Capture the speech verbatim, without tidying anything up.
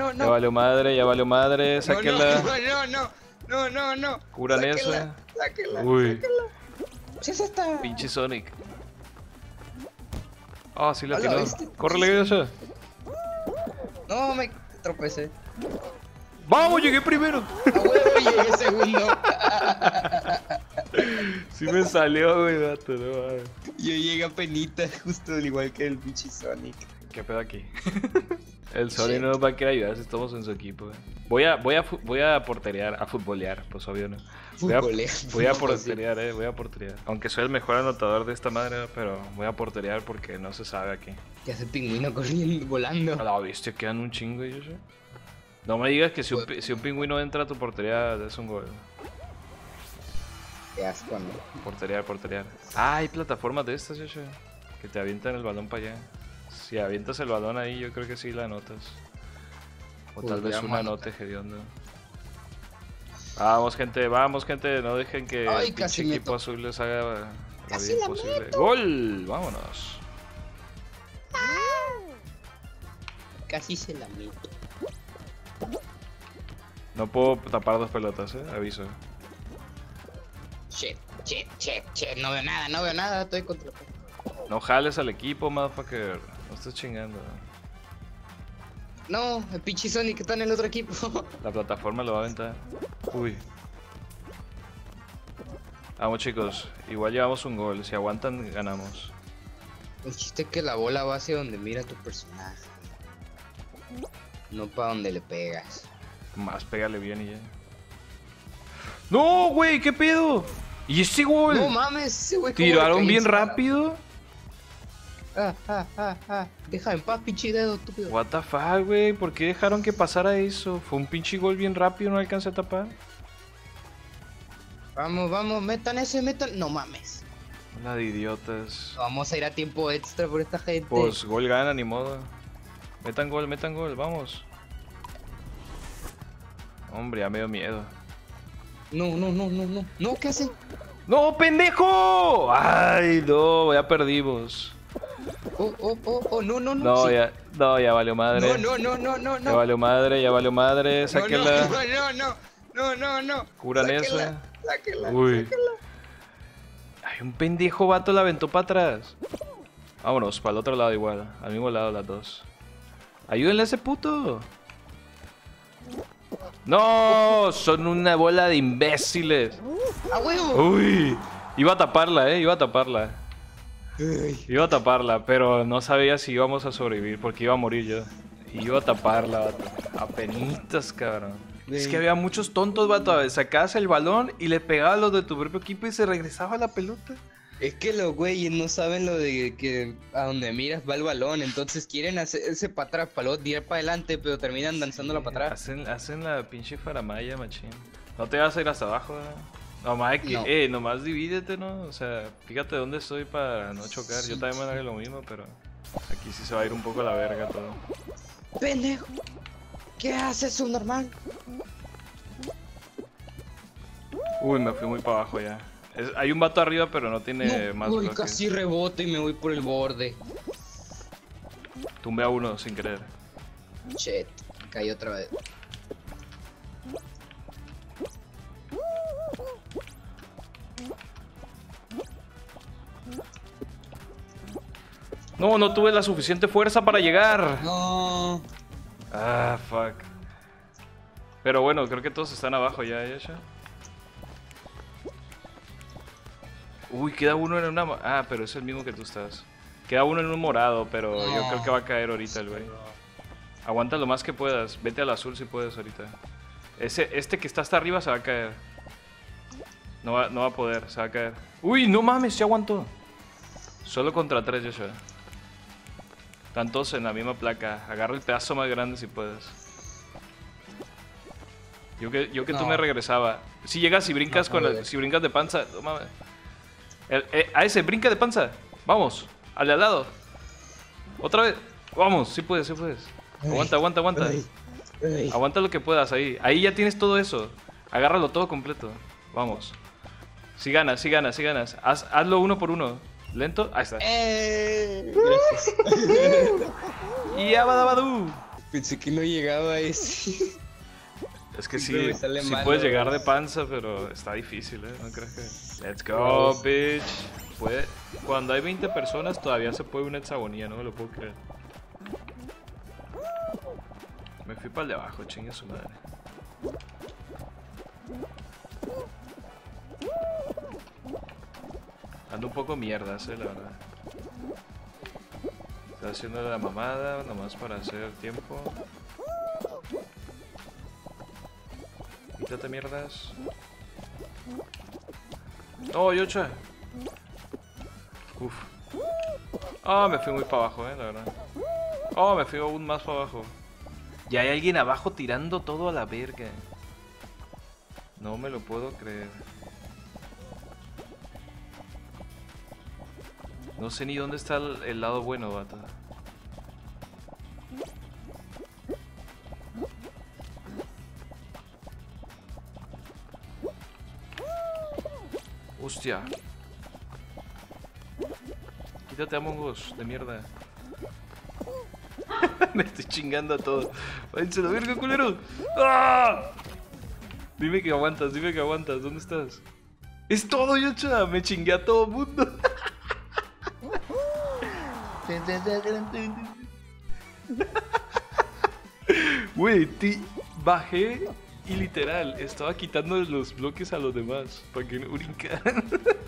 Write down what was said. No, no. Ya valió madre, ya valió madre, sáquenla. No, no, no, no, no, no, no. Curan eso. Sáquenla, sáquenla. Uy. ¿Sí es esta? Pinche Sonic. Ah, oh, sí la tiró. Córrele, Guillermo. No, me tropecé. ¡Vamos! Llegué primero. ¡A huevo! Llegué segundo. Sí me salió, güey, vato, no mames. Yo llegué a penita, justo al igual que el pinche Sonic. ¿Qué pedo aquí? El Sonic sí. No nos va a querer ayudar si estamos en su equipo, güey. Voy a, voy a, voy a porterear, a futbolear, pues obvio no. Voy a, voy a porterear, eh, voy a porterear. Aunque soy el mejor anotador de esta madre, pero voy a porterear porque no se sabe aquí. ¿Qué hace el pingüino corriendo, volando? A la bestia, quedan un chingo, yo sé. No me digas que si un, si un pingüino entra a tu portería es un gol. Qué asco, ¿no? Porterear, porterear. Ah, hay plataformas de estas, yo sé, que te avientan el balón para allá. Si avientas el balón ahí, yo creo que sí la anotas. O tal vez una anote, hediondo. Vamos, gente, vamos, gente. No dejen que el pinche equipo azul les haga la vida imposible. ¡Gol! ¡Vámonos! Casi se la meto. No puedo tapar dos pelotas, eh. Aviso. Shit, shit, shit, shit. No veo nada, no veo nada. Estoy contra. No jales al equipo, motherfucker. No estás chingando. No, el pinche Sonic está en el otro equipo. La plataforma lo va a aventar. Uy. Vamos, chicos. Igual llevamos un gol. Si aguantan, ganamos. El chiste es que la bola va hacia donde mira tu personaje. No para donde le pegas. Más pégale bien y ya. ¡No, güey! ¿Qué pedo? ¿Y ese gol? No mames, ese güey. Tiraron bien rápido. Ah, ah, ah, ah. Deja en paz, pinche dedo, estúpido. What the fuck, güey. ¿Por qué dejaron que pasara eso? Fue un pinche gol bien rápido, no alcancé a tapar. Vamos, vamos, metan ese, metan. No mames. Hola de idiotas. Vamos a ir a tiempo extra por esta gente. Pues gol gana, ni modo. Metan gol, metan gol, vamos. Hombre, ya me dio miedo. No, no, no, no, no. No, ¿qué hacen? ¡No, pendejo! Ay, no, ya perdimos. Oh, oh, oh, oh, no, no, no. No, sí. ya, no, ya valió madre. No, no, no, no, no. Ya valió madre, ya valió madre. Sáquenla. No, no, no, no, no, no. Curan eso. Sáquenla, uy. Sáquenla. Ay, un pendejo vato la aventó para atrás. Vámonos, para el otro lado igual. Al mismo lado las dos. Ayúdenle a ese puto. No, son una bola de imbéciles. ¡A huevo! Uy, iba a taparla, eh, iba a taparla. Iba a taparla, pero no sabía si íbamos a sobrevivir porque iba a morir yo. Y iba a taparla, vato. Apenitas, cabrón. Wey. Es que había muchos tontos, vato. Sacabas el balón y le pegabas a los de tu propio equipo y se regresaba la pelota. Es que los güeyes no saben lo de que a donde miras va el balón, entonces quieren hacerse para atrás, para luego tirar para adelante, pero terminan danzándola para atrás. Hacen, hacen la pinche faramaya, machín. No te vas a ir hasta abajo, ¿no? Nomás, no. eh, nomás divídete, ¿no? O sea, fíjate dónde estoy para no chocar. Yo también me hago lo mismo, pero aquí sí se va a ir un poco la verga todo. ¡Pendejo! ¿Qué haces, subnormal? Uy, me fui muy para abajo ya. Es, hay un vato arriba, pero no tiene no, más uy, bloques. Casi reboto y me voy por el borde. Tumbé a uno sin querer. Shit, caí otra vez. No, no tuve la suficiente fuerza para llegar. No. Ah, fuck. Pero bueno, creo que todos están abajo ya, ya, ya. Uy, queda uno en una... Ah, pero es el mismo que tú estás. Queda uno en un morado, pero no, yo creo que va a caer ahorita el güey. Aguanta lo más que puedas. Vete al azul si puedes ahorita. Ese, este que está hasta arriba se va a caer. No va, no va a poder, se va a caer. Uy, no mames, se aguantó. Solo contra tres, Joshua. Están todos en la misma placa. Agarra el pedazo más grande si puedes. Yo que, yo que no. tú me regresaba. Si llegas y brincas no, con la, si brincas de panza. No mames. El, el, a ese, brinca de panza. Vamos. Al de al lado. Otra vez. Vamos, sí puedes, sí puedes. Aguanta, aguanta, aguanta. Ay, ay. Aguanta lo que puedas ahí. Ahí ya tienes todo eso. Agárralo todo completo. Vamos. Si ganas, si ganas, si ganas. Haz, hazlo uno por uno. Lento. Ahí está. Eh, gracias. Y abadabadú. Pensé que no llegaba a ese. Es que sí, sí malo, puedes llegar de panza, pero está difícil, ¿eh? No crees que... Let's go, bitch. Puede... Cuando hay veinte personas todavía se puede una hexagonía, no me lo puedo creer. Me fui para el de abajo, chingue su madre. Ando un poco mierdas, eh, la verdad. Está haciendo la mamada, nomás para hacer tiempo. Quítate mierdas. ¡Oh, Yocha! Uf. Ah, oh, me fui muy para abajo, eh, la verdad. Oh, me fui aún más para abajo. Y hay alguien abajo tirando todo a la verga. No me lo puedo creer. No sé ni dónde está el, el lado bueno, vato. Hostia. Quítate, Among Us, de mierda. Me estoy chingando a todo. ¡Váyanse la verga, culero! ¡Ah! Dime que aguantas, dime que aguantas. ¿Dónde estás? ¡Es todo, Yocha! Me chingué a todo mundo. Güey, te bajé y literal estaba quitando los bloques a los demás para que no brincaran.